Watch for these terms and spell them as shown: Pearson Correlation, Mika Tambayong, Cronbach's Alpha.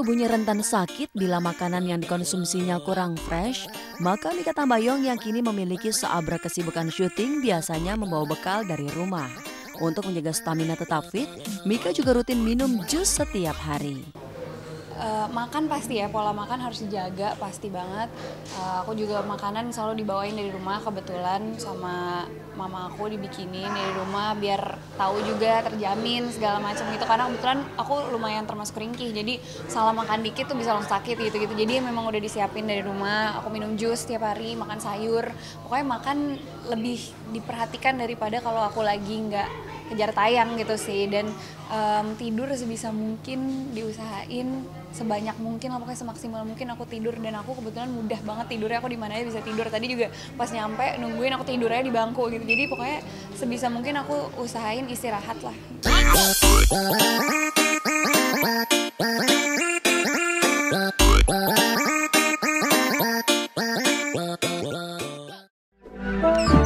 tubuhnya rentan sakit bila makanan yang dikonsumsinya kurang fresh, maka Mika Tambayong yang kini memiliki seabrak kesibukan syuting biasanya membawa bekal dari rumah. Untuk menjaga stamina tetap fit, Mika juga rutin minum jus setiap hari. Makan pasti ya, pola makan harus dijaga pasti banget. Aku juga makanan selalu dibawain dari rumah, kebetulan sama mama aku dibikinin dari rumah biar tahu juga terjamin segala macam gitu. Karena kebetulan aku lumayan termasuk ringkih, jadi salah makan dikit tuh bisa langsung sakit gitu-gitu. Jadi memang udah disiapin dari rumah, aku minum jus tiap hari, makan sayur. Pokoknya makan lebih diperhatikan daripada kalau aku lagi nggak kejar tayang gitu sih. Dan tidur sebisa mungkin diusahain sebanyak mungkin lah, pokoknya semaksimal mungkin aku tidur. Dan aku kebetulan mudah banget tidurnya, aku dimana aja bisa tidur. Tadi juga pas nyampe nungguin aku tidurnya di bangku gitu. Jadi pokoknya sebisa mungkin aku usahain istirahat lah.